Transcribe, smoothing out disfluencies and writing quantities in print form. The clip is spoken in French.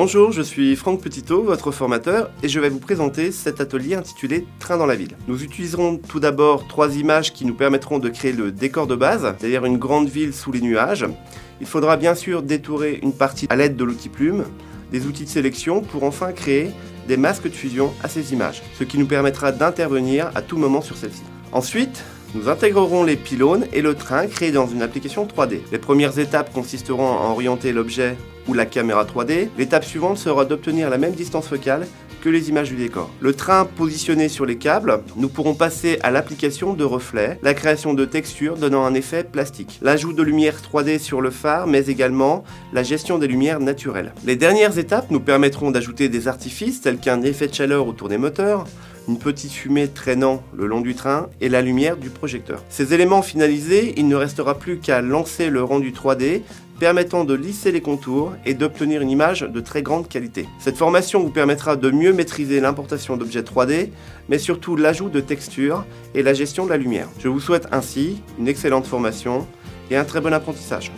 Bonjour, je suis Franck Petiteau, votre formateur, et je vais vous présenter cet atelier intitulé « Train dans la ville ». Nous utiliserons tout d'abord trois images qui nous permettront de créer le décor de base, c'est-à-dire une grande ville sous les nuages. Il faudra bien sûr détourer une partie à l'aide de l'outil plume, des outils de sélection pour enfin créer des masques de fusion à ces images, ce qui nous permettra d'intervenir à tout moment sur celle-ci. Ensuite, nous intégrerons les pylônes et le train créé dans une application 3D. Les premières étapes consisteront à orienter l'objet ou la caméra 3D. L'étape suivante sera d'obtenir la même distance focale que les images du décor. Le train positionné sur les câbles, nous pourrons passer à l'application de reflets, la création de textures donnant un effet plastique, l'ajout de lumière 3D sur le phare, mais également la gestion des lumières naturelles. Les dernières étapes nous permettront d'ajouter des artifices tels qu'un effet de chaleur autour des moteurs, une petite fumée traînant le long du train et la lumière du projecteur. Ces éléments finalisés, il ne restera plus qu'à lancer le rendu 3D permettant de lisser les contours et d'obtenir une image de très grande qualité. Cette formation vous permettra de mieux maîtriser l'importation d'objets 3D, mais surtout l'ajout de textures et la gestion de la lumière. Je vous souhaite ainsi une excellente formation et un très bon apprentissage.